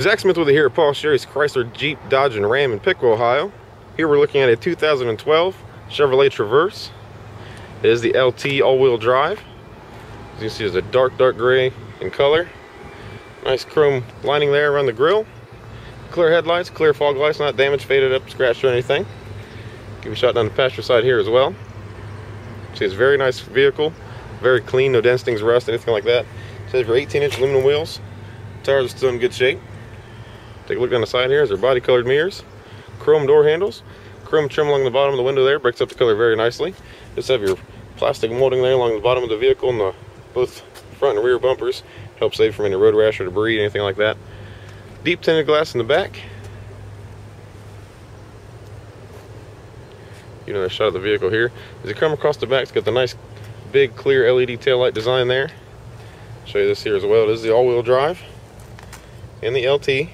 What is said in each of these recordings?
Zach Smith with you here at Paul Sherry's Chrysler Jeep Dodge and Ram in Piqua, Ohio. Here we're looking at a 2012 Chevrolet Traverse. It is the LT all-wheel drive. As you can see, it's a dark gray in color. Nice chrome lining there around the grill. Clear headlights, clear fog lights, not damaged, faded up, scratched, or anything. Give a shot down the passenger side here as well. See, it's a very nice vehicle, very clean, no dents, things, rust, anything like that. It says for 18-inch aluminum wheels. Tires are still in good shape. Take a look down the side here. They're body colored mirrors, chrome door handles, chrome trim along the bottom of the window there. Breaks up the color very nicely. Just have your plastic molding there along the bottom of the vehicle and the both front and rear bumpers. Helps save from any road rash or debris, anything like that. Deep tinted glass in the back. Give another shot of the vehicle here. As you come across the back, it's got the nice big clear LED taillight design there. Show you this here as well. This is the all-wheel drive and the LT.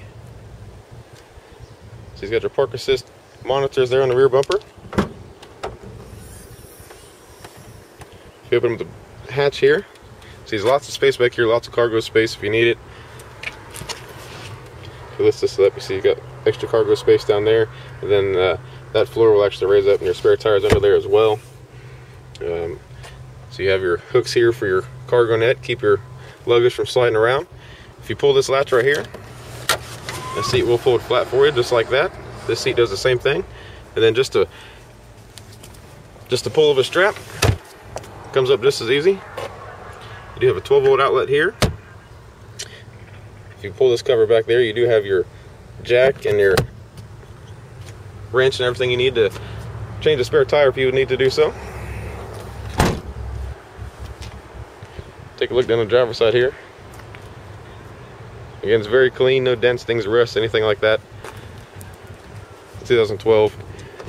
So he's got your park assist monitors there on the rear bumper. If you open up the hatch here, see there's lots of space back here, lots of cargo space if you need it. If you lift this up, you see you've got extra cargo space down there, and then that floor will actually raise up and your spare tires under there as well. So you have your hooks here for your cargo net, keep your luggage from sliding around. If you pull this latch right here, the seat will fold flat for you, just like that. This seat does the same thing. And then just a pull of a strap, comes up just as easy. You do have a 12-volt outlet here. If you pull this cover back there, you do have your jack and your wrench and everything you need to change a spare tire if you would need to do so. Take a look down the driver's side here. Again, it's very clean, no dents, things, rust, anything like that. 2012.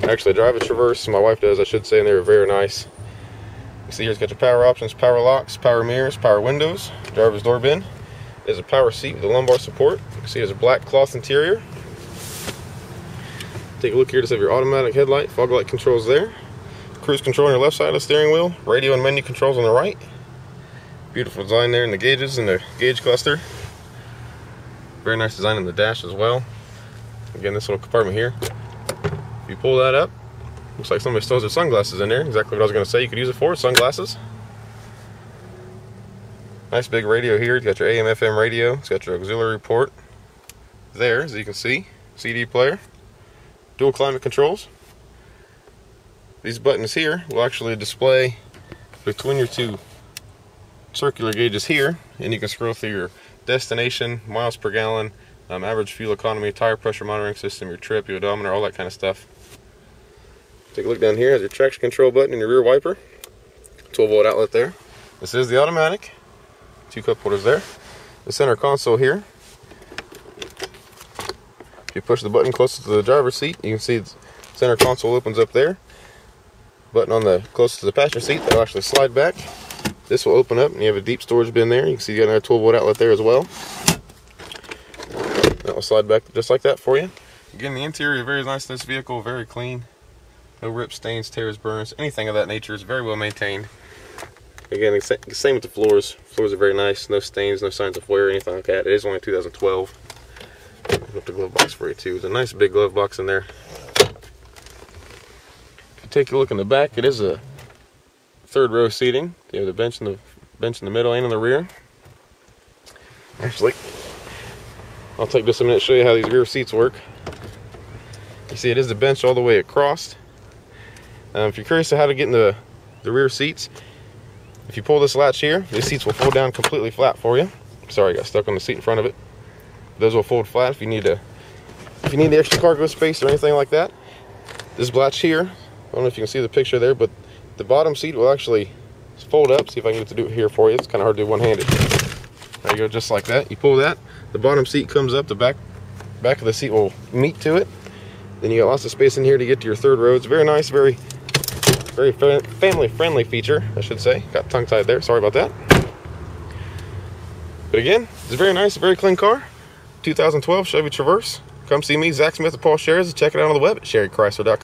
Actually, I drive a Traverse. My wife does, I should say, and they're very nice. You see here, it's got your power options, power locks, power mirrors, power windows, driver's door bin. There's a power seat with a lumbar support. You can see there's a black cloth interior. Take a look here, just have your automatic headlight, fog light controls there. Cruise control on your left side of the steering wheel, radio and menu controls on the right. Beautiful design there in the gauges and the gauge cluster. Very nice design in the dash as well. Again, this little compartment here. If you pull that up, looks like somebody stole their sunglasses in there. Exactly what I was going to say you could use it for, sunglasses. Nice big radio here. It's got your AM, FM radio. It's got your auxiliary port there, as you can see. CD player. Dual climate controls. These buttons here will actually display between your two circular gauges here, and you can scroll through your destination, miles per gallon, average fuel economy, tire pressure monitoring system, your trip, your odometer, all that kind of stuff. Take a look down here. Has your traction control button and your rear wiper. 12-volt outlet there. This is the automatic. 2 cup holders there. The center console here. If you push the button closest to the driver's seat, you can see the center console opens up there. Button on the closest to the passenger seat, that'll actually slide back. This will open up, and you have a deep storage bin there. You can see you got another 12-volt outlet there as well. That will slide back just like that for you. Again, the interior is very nice. This vehicle very clean, no rips, stains, tears, burns, anything of that nature. It's very well maintained. Again, same with the floors. Floors are very nice. No stains, no signs of wear, anything like that. It is only 2012. Open up the glove box for you too. There's a nice big glove box in there. If you take a look in the back, it is a third row seating. You have the bench in the middle and in the rear. Actually, I'll take just a minute to show you how these rear seats work. You see, it is the bench all the way across. If you're curious to how to get in the rear seats, if you pull this latch here, these seats will fold down completely flat for you. Sorry, I got stuck on the seat in front of it. Those will fold flat if you need the extra cargo space or anything like that. This latch here, I don't know if you can see the picture there, but the bottom seat will actually fold up. See if I can get to do it here for you. It's kind of hard to do one-handed. There you go, just like that. You pull that, the bottom seat comes up, the back of the seat will meet to it. Then you got lots of space in here to get to your third row. It's very nice, very family-friendly feature, I should say. Got tongue-tied there, sorry about that. But again, it's a very nice, very clean car. 2012 Chevy Traverse. Come see me, Zach Smith of Paul Sherry's. Check it out on the web at SherryChrysler.com.